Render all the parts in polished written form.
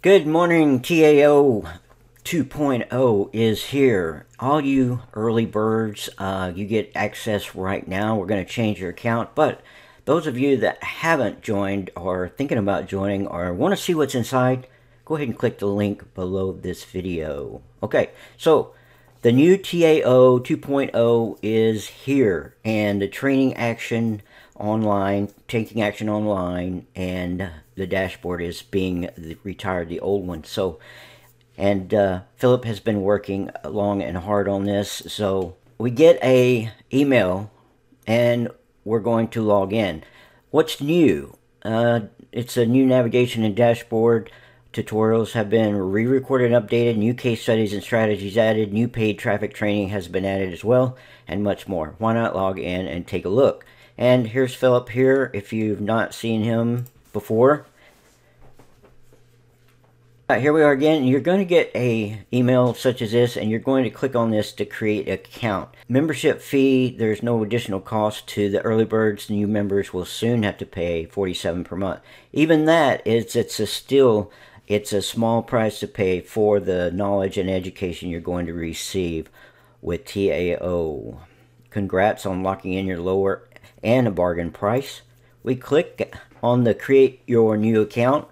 Good morning, TAO 2.0 is here. All you early birds, you get access right now. We're going to change your account, but those of you that haven't joined or are thinking about joining or want to see what's inside, go ahead and click the link below this video. Okay, so the new TAO 2.0 is here, and the training action online, taking action online, and the dashboard is being retired, the old one. So, and Philip has been working long and hard on this. So we get a email and we're going to log in. What's new? It's a new navigation and dashboard. Tutorials have been re-recorded and updated. New case studies and strategies added. New paid traffic training has been added as well, and much more. Why not log in and take a look? And here's Philip here, if you've not seen him before. All right, here we are again. You're going to get a email such as this, and you're going to click on this to create an account. Membership fee, there's no additional cost to the early birds. New members will soon have to pay $47 per month. Even that, it's a small price to pay for the knowledge and education you're going to receive with TAO. Congrats on locking in your lower and a bargain price. We click on the create your new account.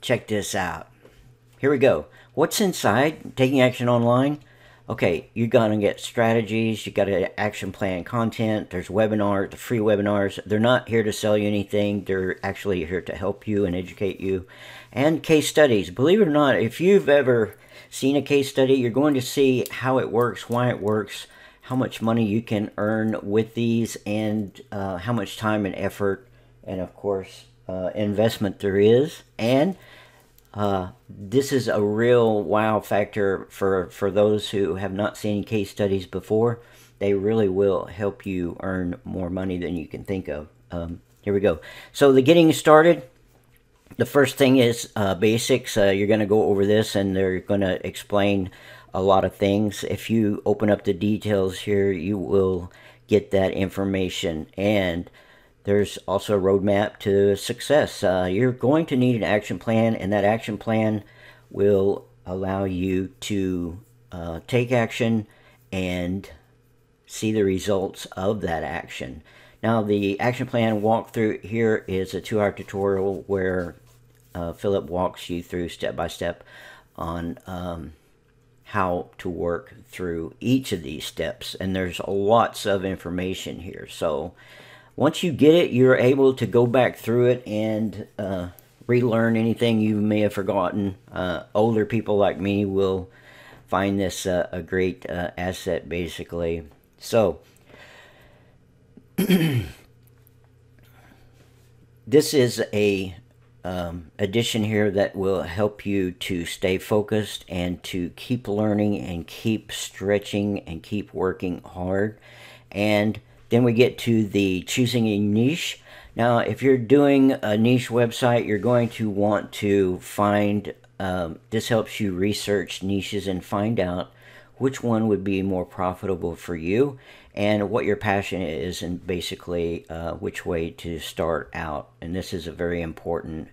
Check this out. Here we go. What's inside taking action online? Okay, you're gonna get strategies, you got an action plan content, there's webinars, the free webinars. They're not here to sell you anything, they're actually here to help you and educate you. And case studies. Believe it or not, if you've ever seen a case study, you're going to see how it works, why it works, how much money you can earn with these, and how much time and effort, and of course, investment there is. And this is a real wow factor for those who have not seen case studies before. They really will help you earn more money than you can think of. Here we go. So the getting started, the first thing is basics. You're going to go over this and they're going to explain a lot of things. If you open up the details here, you will get that information. And there's also a roadmap to success. You're going to need an action plan, and that action plan will allow you to take action and see the results of that action. Now, the action plan walkthrough here is a 2-hour tutorial where Philip walks you through step-by-step on how to work through each of these steps. And there's lots of information here. So once you get it, you're able to go back through it and relearn anything you may have forgotten. Older people like me will find this a great asset, basically. So, this is a addition here that will help you to stay focused and to keep learning and keep stretching and keep working hard. And then we get to the choosing a niche. Now, if you're doing a niche website, you're going to want to find, this helps you research niches and find out which one would be more profitable for you and what your passion is, and basically which way to start out. And this is a very important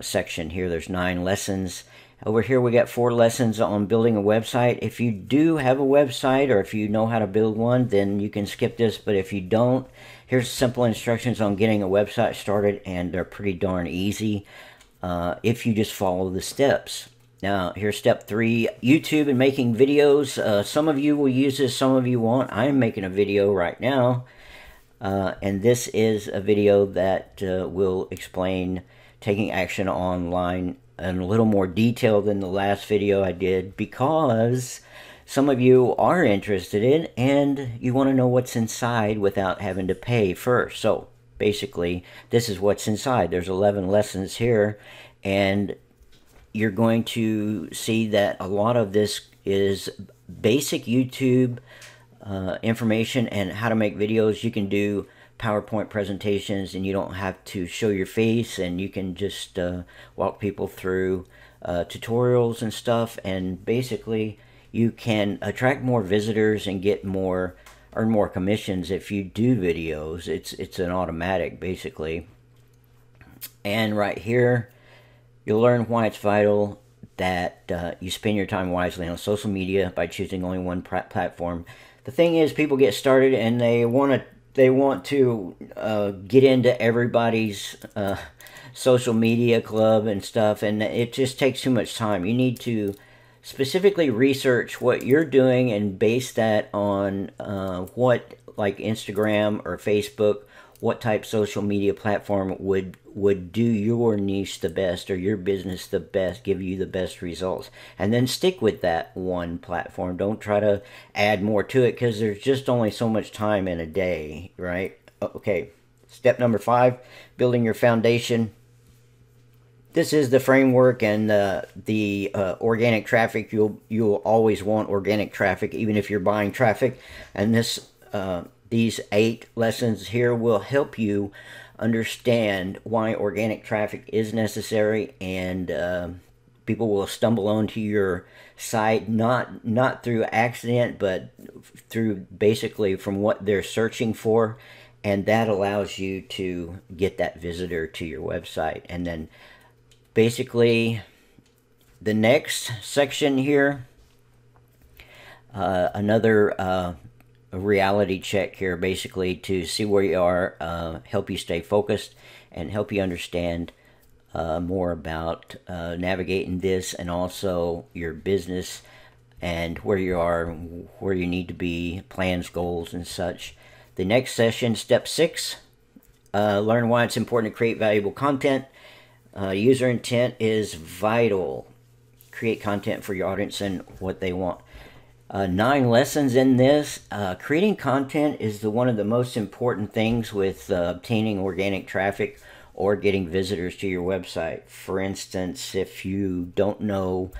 section here. There's 9 lessons. Over here we got 4 lessons on building a website. If you do have a website, or if you know how to build one, then you can skip this. But if you don't, here's simple instructions on getting a website started, and they're pretty darn easy if you just follow the steps. Now, here's step 3, YouTube and making videos. Some of you will use this, some of you won't. I'm making a video right now, and this is a video that will explain taking action online in a little more detail than the last video I did, because some of you are interested in and you want to know what's inside without having to pay first. So basically, this is what's inside. There's 11 lessons here, and you're going to see that a lot of this is basic YouTube information and how to make videos. You can do PowerPoint presentations and you don't have to show your face, and you can just walk people through tutorials and stuff, and basically you can attract more visitors and get more, earn more commissions if you do videos. It's an automatic basically. And right here you'll learn why it's vital that you spend your time wisely on social media by choosing only one platform. The thing is, people get started and they want to get into everybody's social media club and stuff, and it just takes too much time. You need to specifically research what you're doing and base that on what, like Instagram or Facebook, what type social media platform would do your niche the best or your business the best, give you the best results, and then stick with that one platform. Don't try to add more to it, because there's just only so much time in a day, right? Okay, step number 5, building your foundation. This is the framework and the organic traffic. You'll always want organic traffic, even if you're buying traffic. And these 8 lessons here will help you understand why organic traffic is necessary, and people will stumble onto your site not through accident, but through basically from what they're searching for, and that allows you to get that visitor to your website. And then basically, the next section here, another reality check here, basically to see where you are, help you stay focused, and help you understand more about navigating this, and also your business and where you are, where you need to be, plans, goals, and such. The next session, step 6, learn why it's important to create valuable content. User intent is vital. Create content for your audience and what they want. 9 lessons in this. Creating content is one of the most important things with obtaining organic traffic or getting visitors to your website. For instance, if you don't know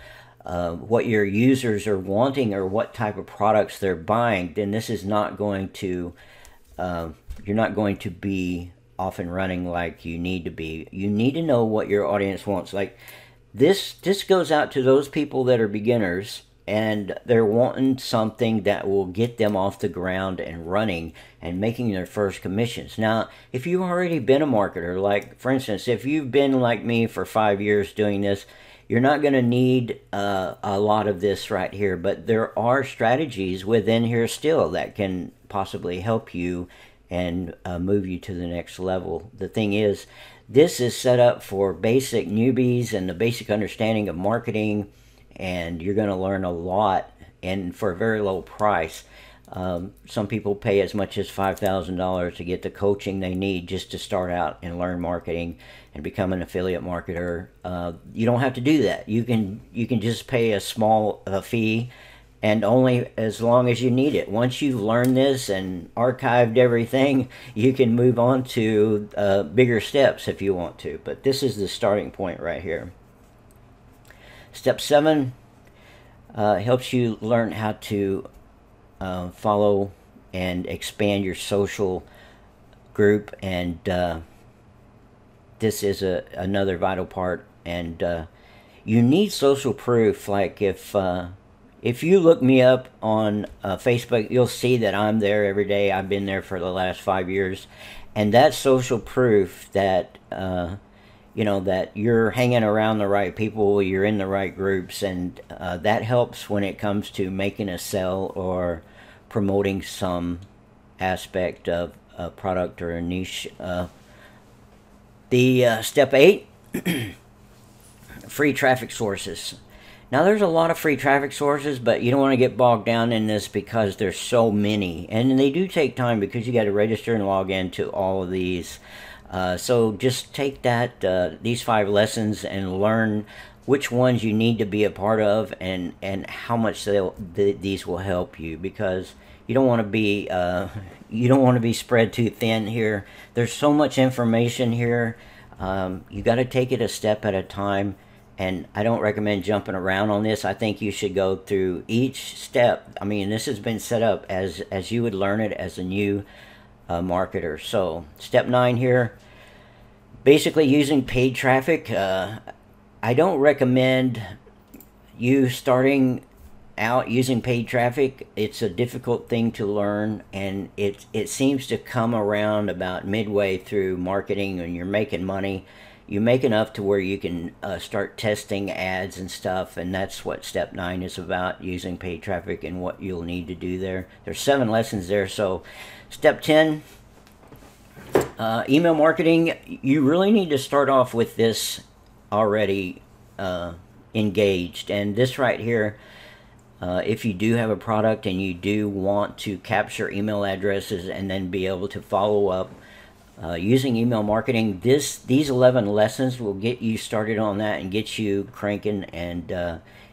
what your users are wanting or what type of products they're buying, then this is not going to, you're not going to be off and running like you need to be. You need to know what your audience wants. Like this goes out to those people that are beginners and they're wanting something that will get them off the ground and running and making their first commissions. Now, if you've already been a marketer, like for instance, if you've been like me for 5 years doing this, you're not going to need a lot of this right here, but there are strategies within here still that can possibly help you and move you to the next level. The thing is, this is set up for basic newbies and the basic understanding of marketing, and you're going to learn a lot, and for a very low price. Some people pay as much as $5,000 to get the coaching they need just to start out and learn marketing and become an affiliate marketer. You don't have to do that. You can just pay a small fee, and only as long as you need it. Once you've learned this and archived everything, you can move on to bigger steps if you want to. But this is the starting point right here. Step 7 helps you learn how to follow and expand your social group. And this is another vital part. And you need social proof. Like if you look me up on Facebook, you'll see that I'm there every day. I've been there for the last 5 years. And that's social proof that, you know, that you're hanging around the right people, you're in the right groups, and that helps when it comes to making a sell or promoting some aspect of a product or a niche. Step 8, free traffic sources. Now, there's a lot of free traffic sources, but you don't want to get bogged down in this because there's so many. And they do take time because you got to register and log in to all of these. So just take that these 5 lessons and learn which ones you need to be a part of, and how much these will help you, because you don't want to be spread too thin here. There's so much information here. You got to take it a step at a time. And I don't recommend jumping around on this. I think you should go through each step. I mean, this has been set up as you would learn it as a new marketer. So step 9 here, basically using paid traffic. I don't recommend you starting out using paid traffic. It's a difficult thing to learn, and it seems to come around about midway through marketing and you're making money. You make enough to where you can start testing ads and stuff, and that's what step 9 is about, using paid traffic and what you'll need to do there. There's 7 lessons there. So step 10, email marketing. You really need to start off with this already engaged, and this right here, if you do have a product and you do want to capture email addresses and then be able to follow up using email marketing, these 11 lessons will get you started on that and get you cranking, and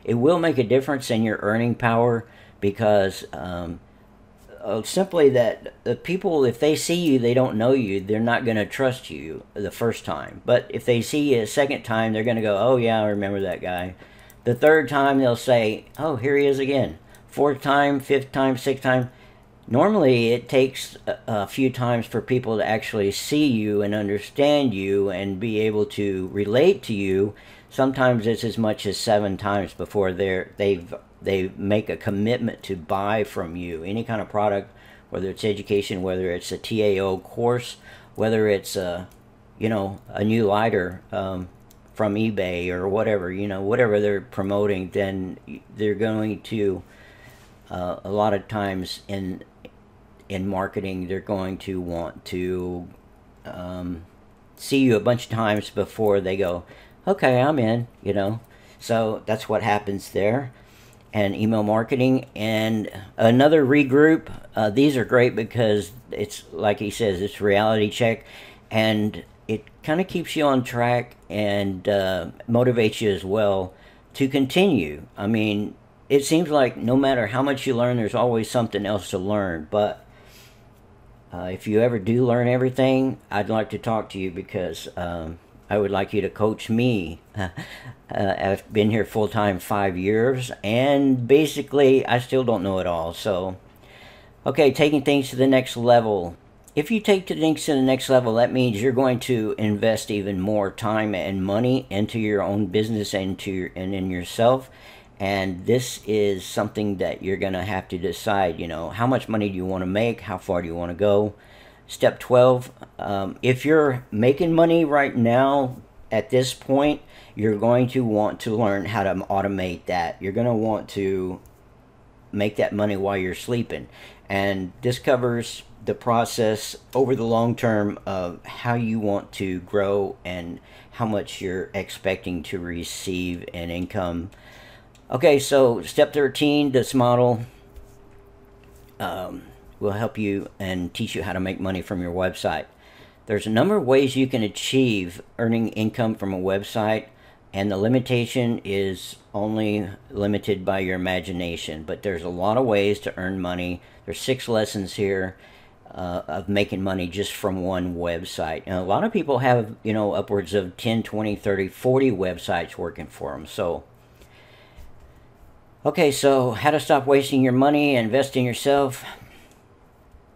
it will make a difference in your earning power, because simply that the people, if they see you, they don't know you, they're not going to trust you the first time. But if they see you a second time, they're going to go, oh yeah, I remember that guy. The third time they'll say, oh, here he is again. Fourth time, fifth time, sixth time. Normally, it takes a few times for people to actually see you and understand you and be able to relate to you. Sometimes it's as much as 7 times before they make a commitment to buy from you any kind of product, whether it's education, whether it's a TAO course, whether it's a new lighter from eBay or whatever, whatever they're promoting. Then they're going to a lot of times in marketing, they're going to want to see you a bunch of times before they go, okay, I'm in, So that's what happens there. And email marketing, and another regroup. These are great because it's, like he says, it's reality check, and it kind of keeps you on track and motivates you as well to continue. I mean, it seems like no matter how much you learn, there's always something else to learn. But if you ever do learn everything, I'd like to talk to you, because I would like you to coach me. I've been here full-time 5 years, and basically I still don't know it all. So, okay, taking things to the next level. If you take things to the next level, that means you're going to invest even more time and money into your own business and in yourself. And this is something that you're going to have to decide, how much money do you want to make? How far do you want to go? Step 12, if you're making money right now at this point, you're going to want to learn how to automate that. You're going to want to make that money while you're sleeping. And this covers the process over the long term of how you want to grow and how much you're expecting to receive in income. Okay, so step 13, this model will help you and teach you how to make money from your website. There's a number of ways you can achieve earning income from a website, and the limitation is only limited by your imagination, but there's a lot of ways to earn money. There's 6 lessons here of making money just from one website. And a lot of people have, upwards of 10, 20, 30, 40 websites working for them. So, okay, so how to stop wasting your money and invest in yourself.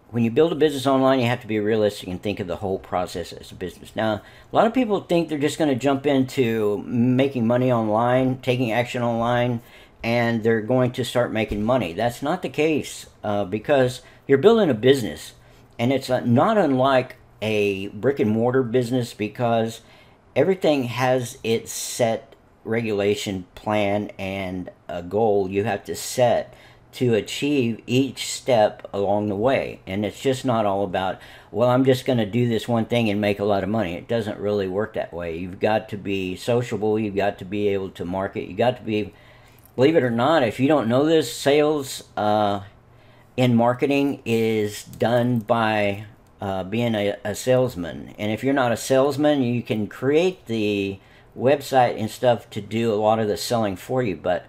When you build a business online, you have to be realistic and think of the whole process as a business. Now, a lot of people think they're just going to jump into making money online, taking action online, and they're going to start making money. That's not the case, because you're building a business, and it's not unlike a brick and mortar business, because everything has its set regulation, plan, and a goal you have to set to achieve each step along the way. And it's just not all about, well, I'm just going to do this one thing and make a lot of money. It doesn't really work that way. You've got to be sociable. You've got to be able to market. You've got to be, believe it or not, if you don't know this, sales in marketing is done by being a salesman. And if you're not a salesman, you can create the website and stuff to do a lot of the selling for you, but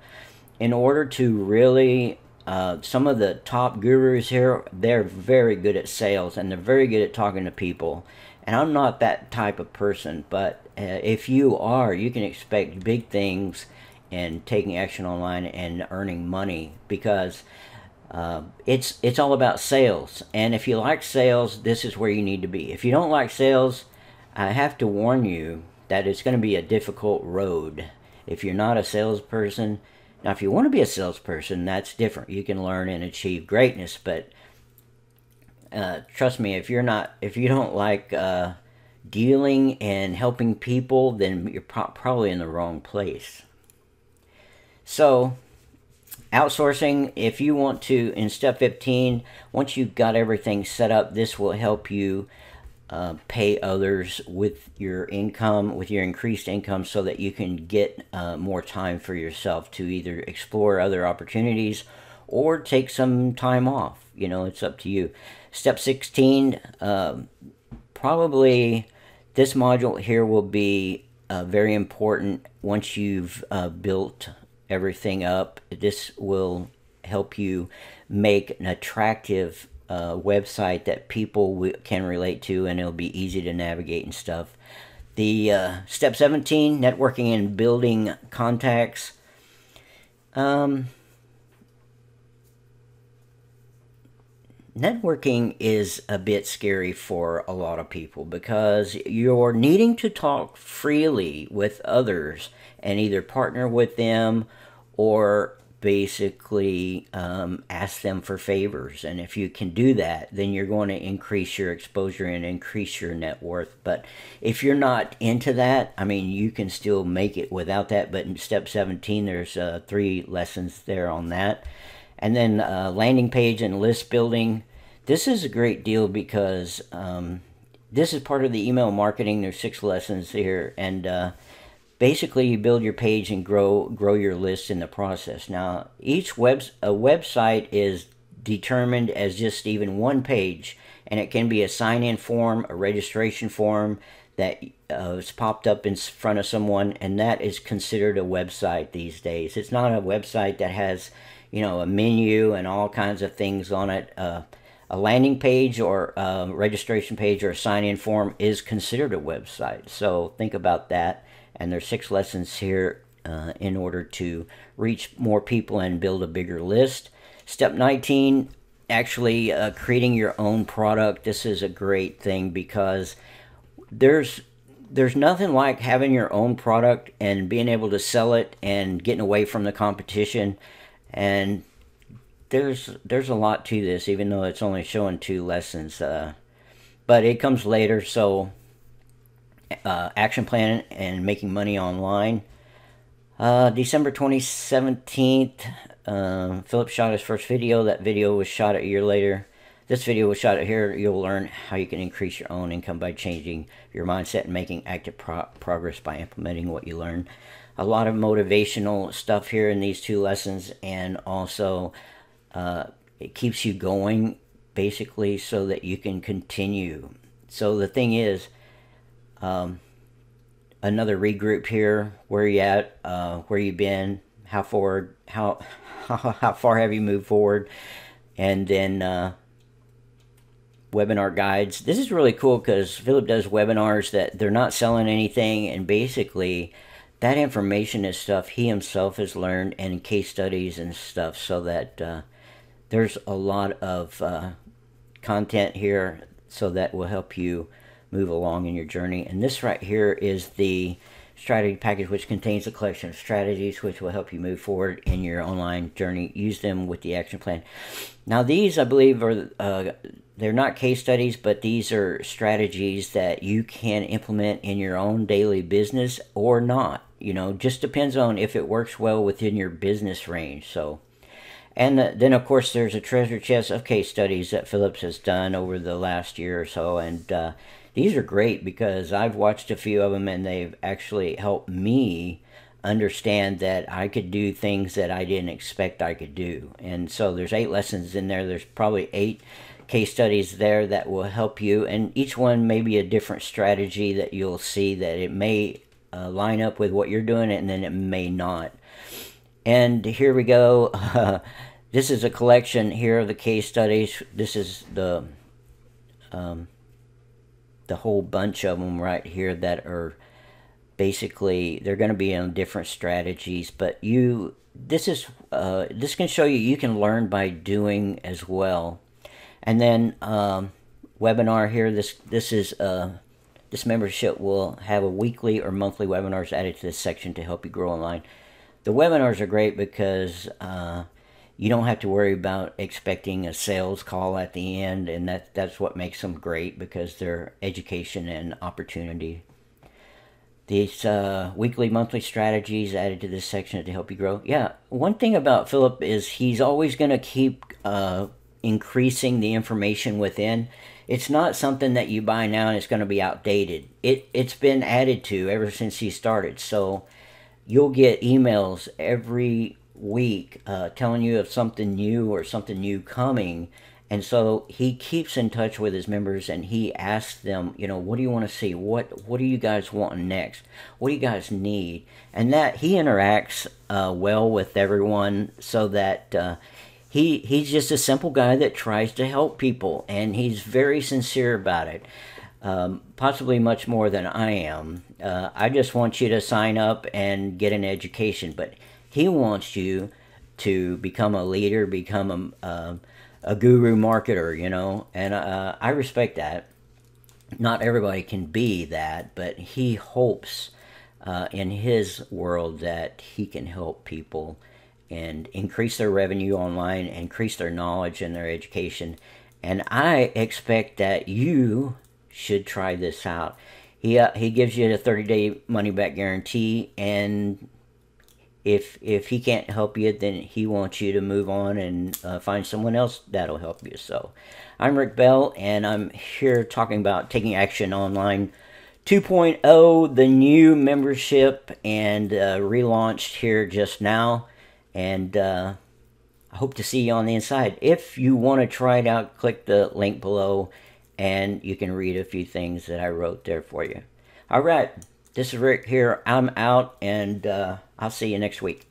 in order to really some of the top gurus here, they're very good at sales and they're very good at talking to people, and I'm not that type of person, but if you are, you can expect big things and taking action online and earning money, because it's all about sales. And if you like sales, this is where you need to be. If you don't like sales, I have to warn you that it's going to be a difficult road if you're not a salesperson. Now, if you want to be a salesperson, that's different. You can learn and achieve greatness, but trust me, if you don't like dealing and helping people, then you're probably in the wrong place. So, outsourcing, if you want to, in step 15, once you've got everything set up, this will help you pay others with your income, with your increased income, so that you can get more time for yourself to either explore other opportunities or take some time off. You know, it's up to you. Step 16, probably this module here will be very important once you've built everything up. This will help you make an attractive website that people can relate to, and it'll be easy to navigate and stuff. The step 17, networking and building contacts. Networking is a bit scary for a lot of people because you're needing to talk freely with others and either partner with them or basically ask them for favors. And if you can do that, then you're going to increase your exposure and increase your net worth. But if you're not into that, I mean, you can still make it without that. But in step 17, there's 3 lessons there on that. And then landing page and list building. This is a great deal because this is part of the email marketing. There's 6 lessons here, and basically, you build your page and grow your list in the process. Now, each website is determined as just even one page, and it can be a sign-in form, a registration form that is popped up in front of someone, and that is considered a website these days. It's not a website that has, you know, a menu and all kinds of things on it. A landing page or a registration page or a sign-in form is considered a website. So think about that. And there's 6 lessons here in order to reach more people and build a bigger list. Step 19, actually creating your own product. This is a great thing because there's nothing like having your own product and being able to sell it and getting away from the competition. And there's a lot to this, even though it's only showing 2 lessons. But it comes later, so... action plan and making money online. December 2017, Philip shot his first video. That video was shot a year later. This video was shot here. You'll learn how you can increase your own income by changing your mindset and making active progress by implementing what you learn. A lot of motivational stuff here in these 2 lessons, and also it keeps you going basically so that you can continue. So the thing is, another regroup here. Where you at? Where you been? How forward? How far have you moved forward? And then webinar guides. This is really cool because Philip does webinars that they're not selling anything, and basically that information is stuff he himself has learned and case studies and stuff. So that there's a lot of content here, so that will help you move along in your journey. And this right here is the strategy package, which contains a collection of strategies which will help you move forward in your online journey. Use them with the action plan. Now these, I believe, are they're not case studies, but these are strategies that you can implement in your own daily business or not. You know, just depends on if it works well within your business range. So, and then of course there's a treasure chest of case studies that Phillips has done over the last year or so, and these are great because I've watched a few of them and they've actually helped me understand that I could do things that I didn't expect I could do. And so there's 8 lessons in there. There's probably 8 case studies there that will help you. And each one may be a different strategy that you'll see that it may line up with what you're doing, and then it may not. And here we go. This is a collection here of the case studies. This is the whole bunch of them right here that are basically, they're going to be on different strategies, but you, this can show you, you can learn by doing as well. And then webinar here, this is This membership will have a weekly or monthly webinars added to this section to help you grow online. The webinars are great because you don't have to worry about expecting a sales call at the end, and that's what makes them great, because they're education and opportunity. These weekly, monthly strategies added to this section to help you grow. Yeah, one thing about Philip is he's always going to keep increasing the information within. It's not something that you buy now and it's going to be outdated. It's been added to ever since he started. So you'll get emails every week telling you of something new or something new coming. And so he keeps in touch with his members, and he asks them, you know, what do you want to see? What do you guys want next? What do you guys need? And that he interacts well with everyone, so that he's just a simple guy that tries to help people, and he's very sincere about it, possibly much more than I am. I just want you to sign up and get an education, but he wants you to become a leader, become a guru marketer, you know, and I respect that. Not everybody can be that, but he hopes in his world that he can help people and increase their revenue online, increase their knowledge and their education. And I expect that you should try this out. He gives you a 30-day money-back guarantee, and if he can't help you, then he wants you to move on and find someone else that'll help you. So I'm Rick Bell, and I'm here talking about Taking Action Online 2.0, the new membership, and relaunched here just now. And I hope to see you on the inside. If you want to try it out, click the link below, and you can read a few things that I wrote there for you. All right, this is Rick here. I'm out, and I'll see you next week.